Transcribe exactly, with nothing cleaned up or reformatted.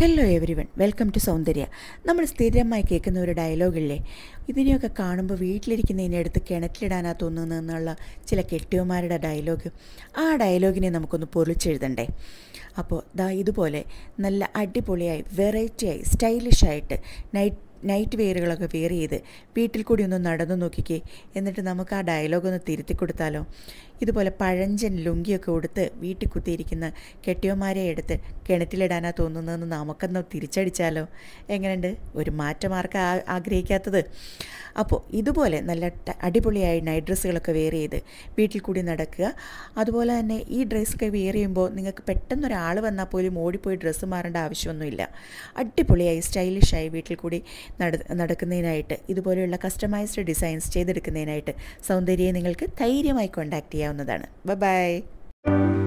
Hello everyone, welcome to Soundarya. നമ്മൾ സ്ഥിരമായി കേൾക്കുന്ന ഒരു ഡയലോഗില്ലേ, ഇതിനെയൊക്കെ കാണുമ്പോൾ വീട്ടിലിരിക്കുന്നതിനടുത്ത് കിണറ്റിലിടാനാ തോന്നുന്നതെന്നുള്ള ചില കെട്ടിയവന്മാരുടെ ഡയലോഗ്. ആ ഡയലോഗിനെ നമുക്കൊന്ന് പൊളിച്ചെഴുതണ്ടേ? അപ്പോൾ ദാ ഇതുപോലെ നല്ല അടിപൊളിയായി വെറൈറ്റിയായി സ്റ്റൈലിഷായിട്ട് നൈറ്റ് നൈറ്റ് വെയറുകളൊക്കെ വെയർ ചെയ്ത് വീട്ടിൽ കൂടി ഒന്ന് നടന്നു നോക്കിക്കേ. എന്നിട്ട് നമുക്ക് ആ ഡയലോഗൊന്ന് തിരുത്തി കൊടുത്താലോ? ഇതുപോലെ പഴഞ്ചൻ ലുങ്കിയൊക്കെ ഉടുത്ത് വീട്ടിൽ കുത്തിയിരിക്കുന്ന കെട്ടിയോന്മാരെ എടുത്ത് കിണറ്റിലിടാനാണ് തോന്നുന്നതെന്ന് നമുക്കൊന്ന് തിരിച്ചടിച്ചാലോ? എങ്ങനെയുണ്ട്? ഒരു മാറ്റമാർക്കാ ആഗ്രഹിക്കാത്തത്? അപ്പോൾ ഇതുപോലെ നല്ല അടിപൊളിയായി നൈറ്റ് ഡ്രസ്സുകളൊക്കെ വെയർ ചെയ്ത് വീട്ടിൽ കൂടി നടക്കുക. അതുപോലെ തന്നെ ഈ ഡ്രസ്സൊക്കെ വെയർ ചെയ്യുമ്പോൾ നിങ്ങൾക്ക് പെട്ടെന്നൊരാൾ വന്നാൽ പോലും ഓടിപ്പോയി ഡ്രസ്സ് മാറേണ്ട ആവശ്യമൊന്നുമില്ല. അടിപൊളിയായി സ്റ്റൈലിഷായി വീട്ടിൽ കൂടി നട നടക്കുന്നതിനായിട്ട് ഇതുപോലെയുള്ള കസ്റ്റമൈസ്ഡ് ഡിസൈൻസ് ചെയ്തെടുക്കുന്നതിനായിട്ട് സൗന്ദര്യയെ നിങ്ങൾക്ക് ധൈര്യമായി കോൺടാക്റ്റ് ചെയ്യാവുന്നതാണ്. Bye by.